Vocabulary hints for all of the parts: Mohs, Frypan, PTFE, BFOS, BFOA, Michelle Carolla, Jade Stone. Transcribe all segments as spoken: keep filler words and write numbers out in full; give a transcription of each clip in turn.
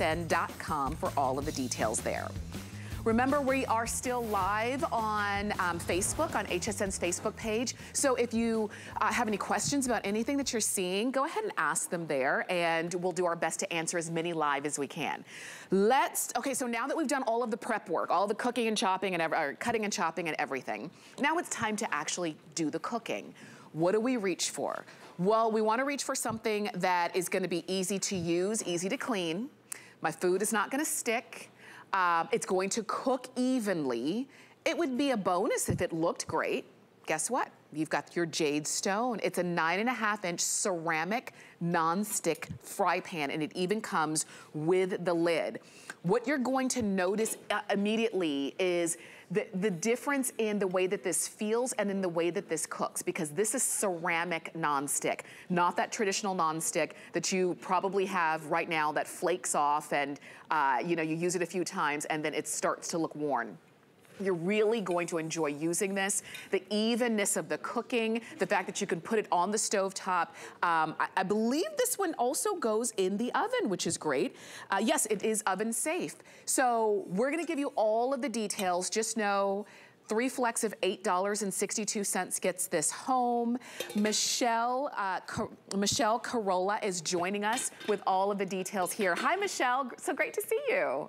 N dot com for all of the details there. Remember, we are still live on um, Facebook, on H S N's Facebook page. So if you uh, have any questions about anything that you're seeing, go ahead and ask them there, and we'll do our best to answer as many live as we can. Let's, okay, so now that we've done all of the prep work, all the cooking and chopping and, or cutting and chopping and everything, now it's time to actually do the cooking. What do we reach for? Well, we wanna reach for something that is gonna be easy to use, easy to clean. My food is not gonna stick. Uh, it's going to cook evenly. It would be a bonus if it looked great. Guess what? You've got your Jade Stone. It's a nine and a half inch ceramic non-stick fry pan, and it even comes with the lid. What you're going to notice uh, immediately is the, the difference in the way that this feels and in the way that this cooks, because this is ceramic non-stick, not that traditional non-stick that you probably have right now that flakes off and uh, you know, you use it a few times and then it starts to look worn. You're really going to enjoy using this. The evenness of the cooking, the fact that you can put it on the stovetop. Um, I, I believe this one also goes in the oven, which is great. Uh, yes, it is oven safe. So we're gonna give you all of the details. Just know three flex of eight dollars and sixty-two cents gets this home. Michelle, uh, Car Michelle Carolla is joining us with all of the details here. Hi, Michelle, so great to see you.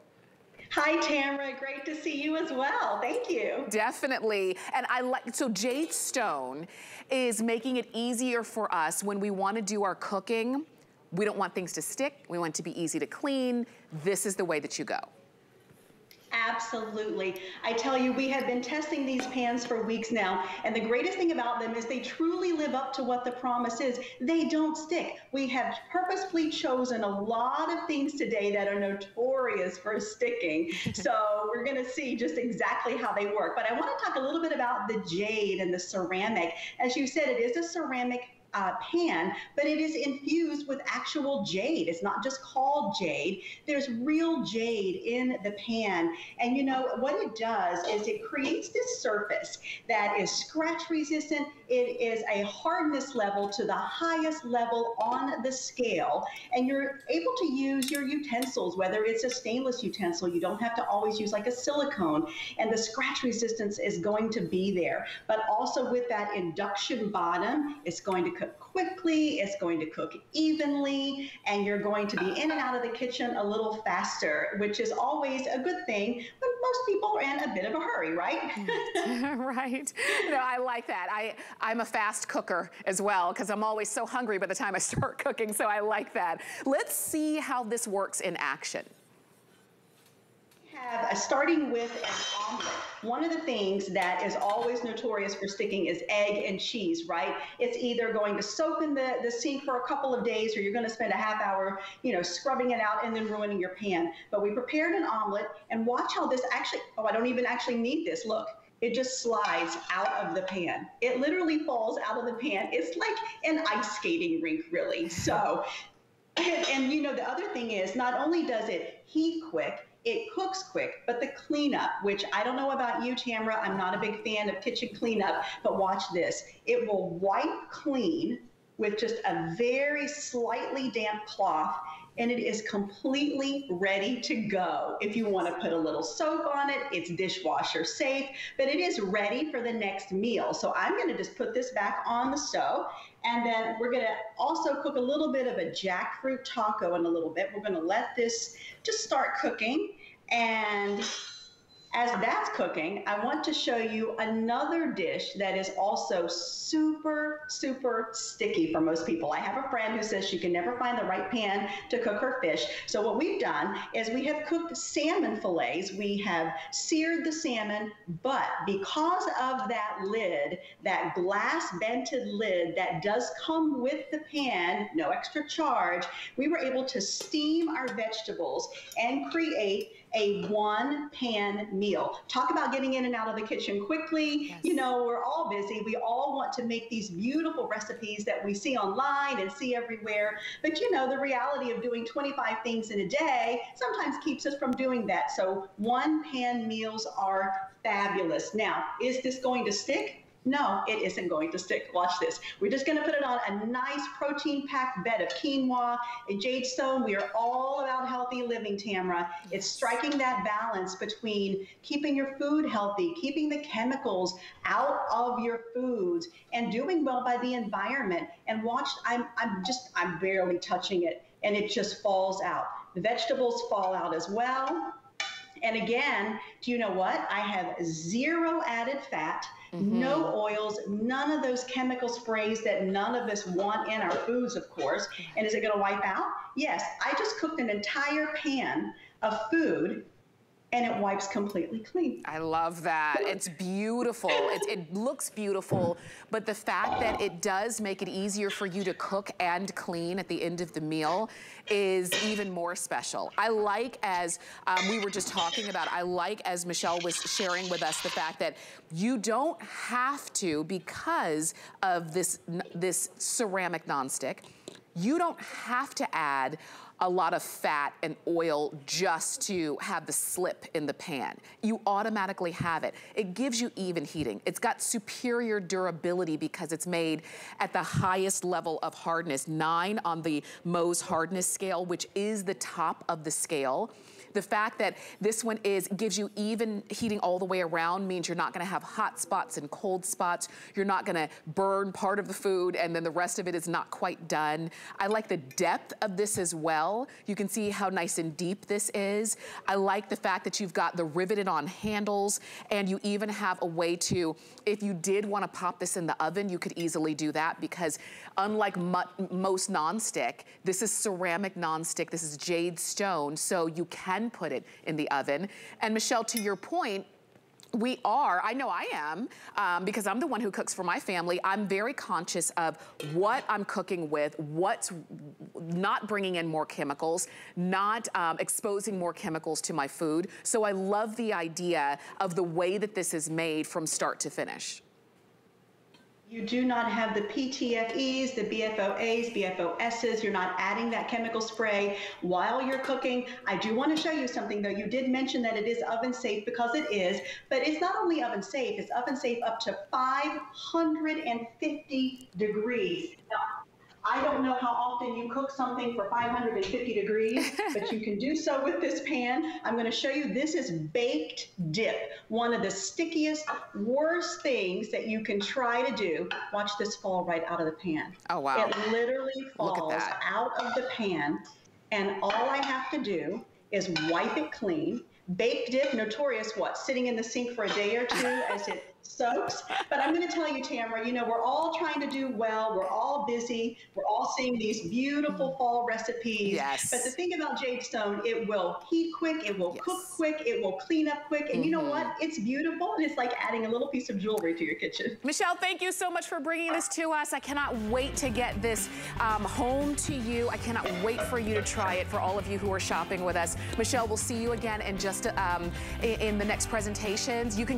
Hi, Tamara, great to see you as well. Thank you. Definitely. And I like, so Jade Stone is making it easier for us when we want to do our cooking. We don't want things to stick. We want it to be easy to clean. This is the way that you go. Absolutely. I tell you, we have been testing these pans for weeks now, and the greatest thing about them is they truly live up to what the promise is. They don't stick. We have purposefully chosen a lot of things today that are notorious for sticking, so we're going to see just exactly how they work. But I want to talk a little bit about the jade and the ceramic. As you said, it is a ceramic Uh, pan, but it is infused with actual jade. It's not just called jade. There's real jade in the pan. And you know, what it does is it creates this surface that is scratch resistant. It is a hardness level to the highest level on the scale. And you're able to use your utensils, whether it's a stainless utensil, you don't have to always use like a silicone. And the scratch resistance is going to be there. But also with that induction bottom, it's going to cook quickly, it's going to cook evenly, and you're going to be in and out of the kitchen a little faster, which is always a good thing, but most people are in a bit of a hurry, right? Right. No, I like that. I, I'm a fast cooker as well, because I'm always so hungry by the time I start cooking, so I like that. Let's see how this works in action. Have, uh, starting with an omelet. One of the things that is always notorious for sticking is egg and cheese, right? It's either going to soak in the, the sink for a couple of days, or you're going to spend a half hour, you know, scrubbing it out and then ruining your pan. But we prepared an omelet, and watch how this actually, oh, I don't even actually need this. Look. It just slides out of the pan. It literally falls out of the pan. It's like an ice skating rink, really. So, and, and you know, the other thing is, not only does it heat quick, it cooks quick, but the cleanup, which I don't know about you, Tamara, I'm not a big fan of kitchen cleanup, but watch this. It will wipe clean with just a very slightly damp cloth, and it is completely ready to go. If you want to put a little soap on it, it's dishwasher safe, but it is ready for the next meal. So I'm going to just put this back on the stove, and then we're going to also cook a little bit of a jackfruit taco in a little bit. We're going to let this just start cooking, and as that's cooking, I want to show you another dish that is also super, super sticky for most people. I have a friend who says she can never find the right pan to cook her fish. So what we've done is we have cooked salmon fillets. We have seared the salmon, but because of that lid, that glass vented lid that does come with the pan, no extra charge, we were able to steam our vegetables and create a one-pan meal. Talk about getting in and out of the kitchen quickly. Yes. You know, we're all busy. We all want to make these beautiful recipes that we see online and see everywhere. But you know, the reality of doing twenty-five things in a day sometimes keeps us from doing that. So one-pan meals are fabulous. Now, is this going to stick? No, it isn't going to stick. Watch this. We're just going to put it on a nice protein-packed bed of quinoa and Jade Stone. We are all about healthy living, Tamara. It's striking that balance between keeping your food healthy, keeping the chemicals out of your foods, and doing well by the environment. And watch, I'm, I'm just, I'm barely touching it, and it just falls out. The vegetables fall out as well. And again, do you know what? I have zero added fat, mm-hmm. no oils, none of those chemical sprays that none of us want in our foods, of course. And is it going to wipe out? Yes. I just cooked an entire pan of food, and it wipes completely clean. I love that. It's beautiful. It, it looks beautiful, but the fact that it does make it easier for you to cook and clean at the end of the meal is even more special. I like, as um, we were just talking about, I like, as Michelle was sharing with us, the fact that you don't have to, because of this, this ceramic nonstick, you don't have to add a lot of fat and oil just to have the slip in the pan. You automatically have it. It gives you even heating. It's got superior durability because it's made at the highest level of hardness, nine on the Mohs hardness scale, which is the top of the scale. The fact that this one is gives you even heating all the way around means you're not gonna have hot spots and cold spots. You're not gonna burn part of the food and then the rest of it is not quite done. I like the depth of this as well. You can see how nice and deep this is. I like the fact that you've got the riveted on handles, and you even have a way to, if you did wanna pop this in the oven, you could easily do that, because unlike most nonstick, this is ceramic nonstick. This is Jade Stone, so you can and put it in the oven. And Michelle, to your point, we are, I know I am, um, because I'm the one who cooks for my family. I'm very conscious of what I'm cooking with, what's not bringing in more chemicals, not um, exposing more chemicals to my food. So I love the idea of the way that this is made from start to finish. You do not have the P T F Es, the B F O As, B F O Ss. You're not adding that chemical spray while you're cooking. I do want to show you something, though. You did mention that it is oven safe, because it is, but it's not only oven safe, it's oven safe up to five hundred fifty degrees. Now, I don't know how often you cook something for five hundred fifty degrees, but you can do so with this pan. I'm going to show you, this is baked dip, one of the stickiest, worst things that you can try to do. Watch this fall right out of the pan. Oh, wow. It literally falls out of the pan, and all I have to do is wipe it clean. Baked dip, notorious, what, sitting in the sink for a day or two as it soaks. But I'm going to tell you, Tamara, you know, we're all trying to do well. We're all busy. We're all seeing these beautiful fall recipes. Yes. But the thing about Jade Stone, it will heat quick. It will yes. cook quick. It will clean up quick. And mm-hmm. you know what? It's beautiful. And it's like adding a little piece of jewelry to your kitchen. Michelle, thank you so much for bringing this to us. I cannot wait to get this um, home to you. I cannot wait for you to try it, for all of you who are shopping with us. Michelle, we'll see you again in just um, in the next presentations. You can go